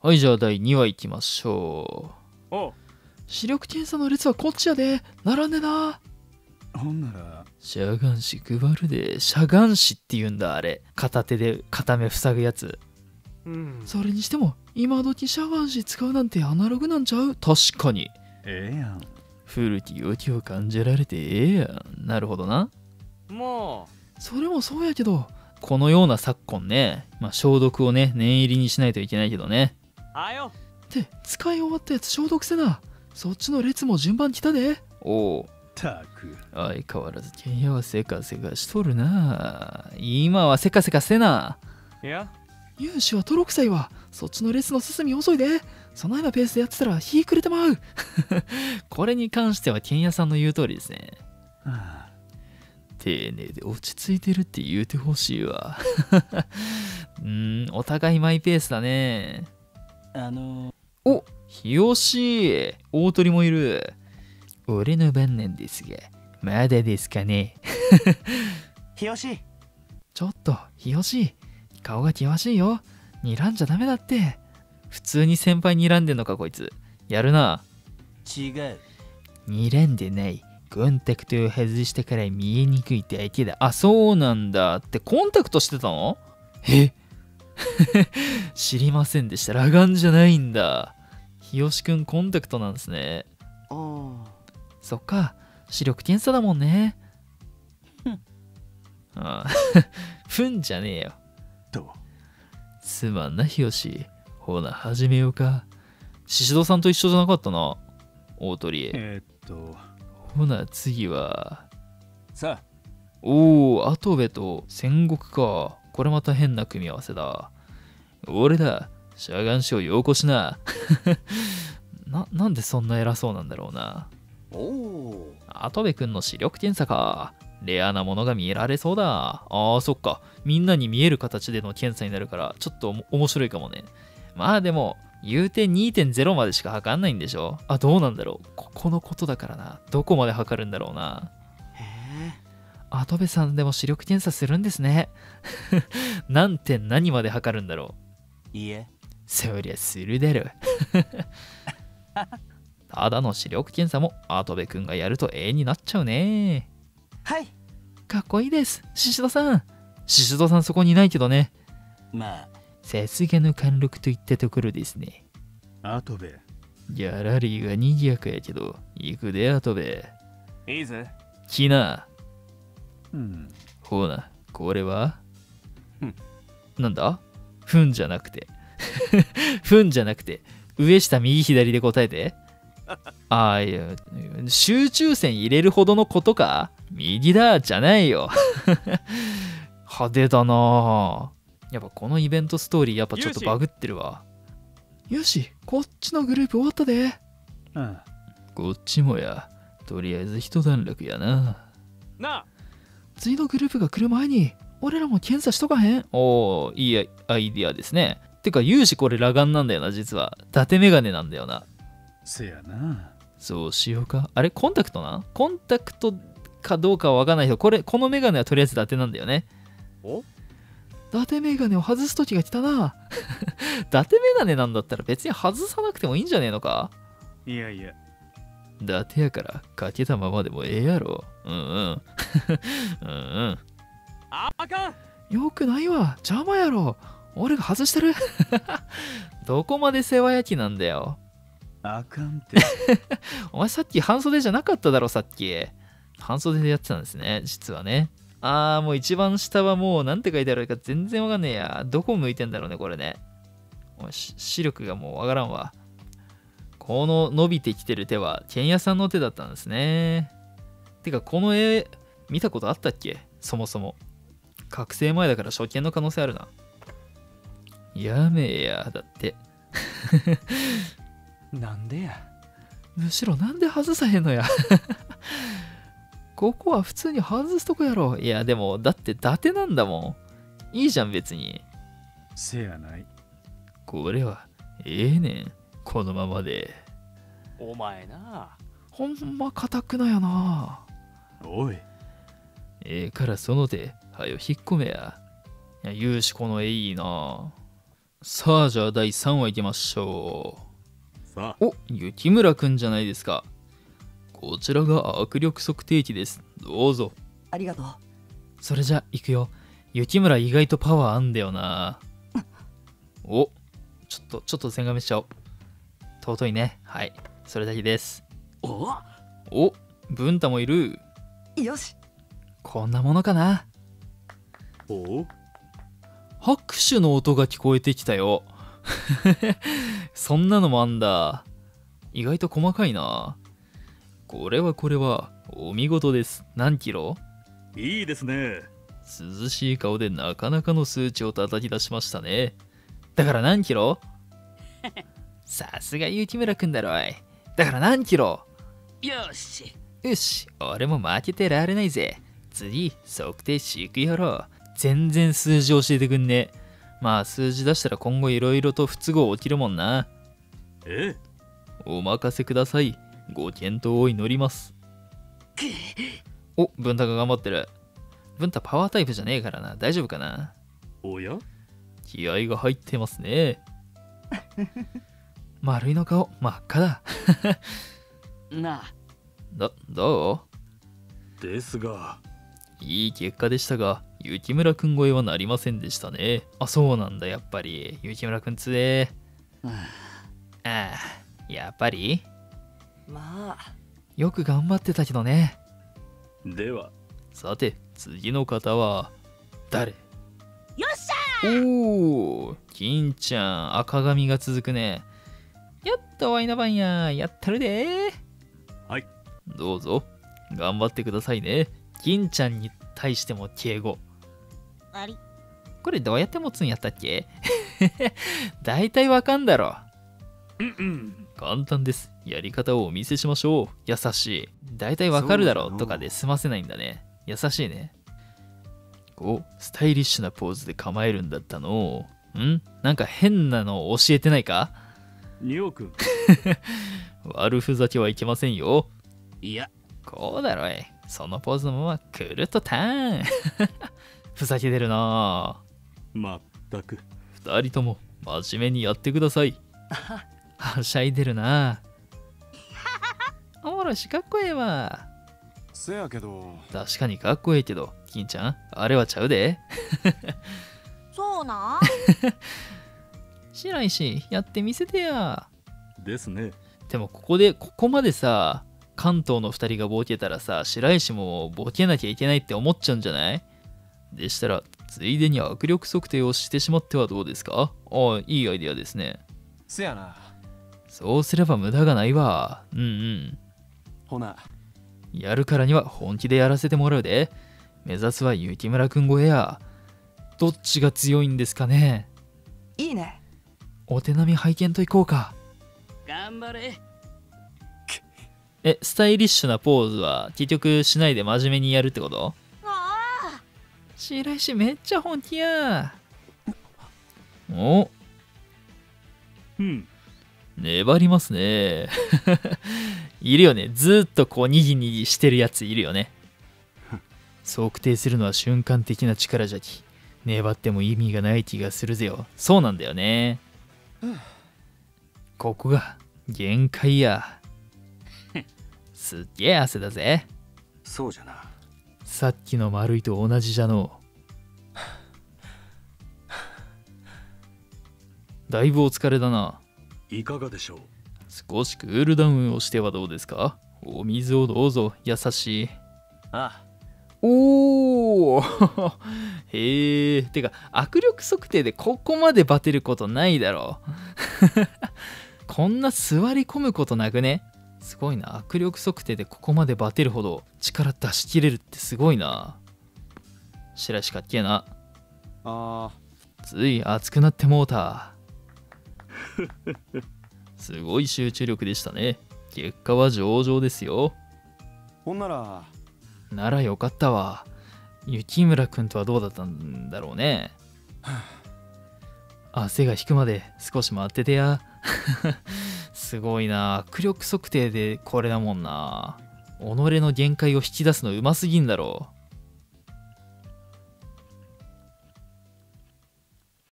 はい、じゃあ第2話いきましょう。おう、視力検査の列はこっちやで、並んでな。ほんならしゃがんし配るで。しゃがんしって言うんだ、あれ。片手で片目塞ぐやつ。うん、それにしても今時しゃがんし使うなんてアナログなんちゃう。確かにええやん。古き良きを感じられてええやん。なるほどな。もうそれもそうやけど、このような昨今ね、まあ、消毒をね念入りにしないといけないけどね。あよって使い終わったやつ消毒せな。そっちの列も順番来たで。おお、たく相変わらずケンヤはせかせかしとるな。今はせかせかせな。いや、勇士はトロクサイはそっちの列の進み遅いで。そのようなペースでやってたら日暮れてまうこれに関してはケンヤさんの言う通りですね。はあ、丁寧で落ち着いてるって言うてほしいわお互いマイペースだね。お、日吉、大鳥もいる。俺の番なんですが、まだですかね日吉、ちょっと日吉、顔が険しいよ。睨んじゃダメだって。普通に先輩睨んでんのかこいつ。やるな。違う、睨んでない。コンタクトを外したから見えにくいって相手だ。あ、そうなんだ。ってコンタクトしてたの？え知りませんでした。裸眼じゃないんだ。日吉くんコンタクトなんですね。ああ、そっか、視力検査だもんね。ああふんじゃねえよ。とすまんな日吉。ほな始めようか。宍戸さんと一緒じゃなかったな、大鳥。ほな次はさあ。おお、跡部と戦国か。これまた変な組み合わせだ。俺だ、しゃがんしをよこしななんでそんな偉そうなんだろうな。おお、跡部君の視力検査か。レアなものが見られそうだ。ああ、そっか、みんなに見える形での検査になるからちょっと面白いかもね。まあでも言うて 2.0 までしか測んないんでしょ。あ、どうなんだろう、ここのことだからな。どこまで測るんだろうな。へえ、跡部さんでも視力検査するんですね何点何まで測るんだろう。いえ、そりゃするだろただの視力検査も跡部くんがやると絵になっちゃうね。はい、かっこいいです、宍戸さん。宍戸さんそこにいないけどね。まあさすがの貫禄といったところですね。跡部、ギャラリーがにぎやかやけど行くで跡部。いいぜ、来な。うん、ほなこれはなんだ。ふんじゃなくてふんじゃなくて上下右左で答えてああ、いや、集中線入れるほどのことか。右だじゃないよ派手だな。やっぱこのイベントストーリーやっぱちょっとバグってるわ。よし、こっちのグループ終わったで。うん、こっちもや。とりあえず一段落やな。なあ、次のグループが来る前に俺らも検査しとかへん？おお、いいアイディアですね。てか有志これ裸眼なんだよな、実は。伊達メガネなんだよな。せやな。そうしようか。あれ、コンタクトな？コンタクトかどうかは分かんないけど、このメガネはとりあえず伊達なんだよね。お？伊達メガネを外すときが来たな。伊達メガネなんだったら別に外さなくてもいいんじゃねえのか？いやいや。伊達やからかけたままでもええやろ。うんうん。うん。あかん！よくないわ。邪魔やろ。俺が外してるどこまで世話焼きなんだよ。あかんってお前さっき半袖じゃなかっただろ。さっき半袖でやってたんですね、実はね。あー、もう一番下はもうなんて書いてあるか全然わかんねえや。どこ向いてんだろうねこれね。お前視力がもうわからんわ。この伸びてきてる手はケンヤさんの手だったんですね。てかこの絵見たことあったっけ。そもそも覚醒前だから初見の可能性あるな。やめえや、だってなんでや。むしろなんで外さへんのやここは普通に外すとこやろ。いやでもだって伊達なんだもん。いいじゃん別に。せやない。これはええねん、このままで。お前な、ほんまかたくなやな。おい、ええからその手はよ引っ込めや。いや、有志この絵いいな。さあ、じゃあ第3話いきましょう。さあ、お、雪村くんじゃないですか。こちらが握力測定器です。どうぞ。ありがとう。それじゃ行くよ。雪村意外とパワーあんだよな。お、ちょっとせんがめしちゃおう。尊いね。はい、それだけです。お、文太もいる。よし、こんなものかな。お、拍手の音が聞こえてきたよ。そんなのもあんだ。意外と細かいな。これはお見事です。何キロ？いいですね。涼しい顔でなかなかの数値を叩き出しましたね。だから何キロ？さすが雪村くんだろい。だから何キロ？よし、俺も負けてられないぜ。次、測定し行くやろ。全然数字教えてくんね。まあ数字出したら今後いろいろと不都合起きるもんな。ええ、お任せください。ご検討を祈ります。お、文太が頑張ってる。文太パワータイプじゃねえからな。大丈夫かな。おや、気合が入ってますね。丸いの顔真っ赤だ。なあ、どうですが、いい結果でしたが雪村くん超えはなりませんでしたね。あ、そうなんだ。やっぱり雪村くんつえ。ああ、やっぱり。まあよく頑張ってたけどね。では、さて次の方は誰？よっしゃー。おー、金ちゃん赤髪が続くね。やっとワイナバンや、やったるで。はい、どうぞ頑張ってくださいね。銀ちゃんに対しても敬語。あり、これどうやって持つんやったっけ？だいたいわかんだろ。簡単です。やり方をお見せしましょう。優しい。だいたいわかるだろとかで済ませないんだね。優しいね。こうスタイリッシュなポーズで構えるんだったの。なんか変なの教えてないか？ニオ君。悪ふざけはいけませんよ。いや、こうだろい。そのポーズのままくるっとターン。ふざけてるな。まったく。2人とも真面目にやってください。はしゃいでるな。おもろし、かっこええわ。せやけど。確かにかっこええけど、金ちゃん、あれはちゃうで。そうなん。白石、やってみせてや。ですね。でもここまでさ、関東の2人がボケたらさ、白石もボケなきゃいけないって思っちゃうんじゃない？でしたらついでに握力測定をしてしまってはどうですか？ああ、いいアイデアですね。せやな。そうすれば無駄がないわ。ほな、やるからには本気でやらせてもらうで。目指すは雪村くん超えや。どっちが強いんですかね？いいね。お手並み拝見といこうか。頑張れ。スタイリッシュなポーズは結局しないで真面目にやるってこと？ああ、白石めっちゃ本気や。お、粘りますね。いるよね、ずっとこうにぎにぎしてるやついるよね。測定するのは瞬間的な力じゃき、粘っても意味がない気がするぜよ。そうなんだよね。ここが限界や。すっげえ汗だぜ。そうじゃな。さっきの丸いと同じじゃの。だいぶお疲れだな。いかがでしょう。少しクールダウンをしてはどうですか。お水をどうぞ。優しい。ああ、おー。へえ。てか握力測定でここまでバテることないだろう。こんな座り込むことなくね。すごいな。握力測定でここまでバテるほど力出し切れるってすごいな。白石かっけえな。あー、つい熱くなってもうた。すごい集中力でしたね。結果は上々ですよ。ほんなら。ならよかったわ。雪村くんとはどうだったんだろうね。汗が引くまで少し待っててや。すごいな。握力測定でこれだもんな。己の限界を引き出すのうますぎんだろう。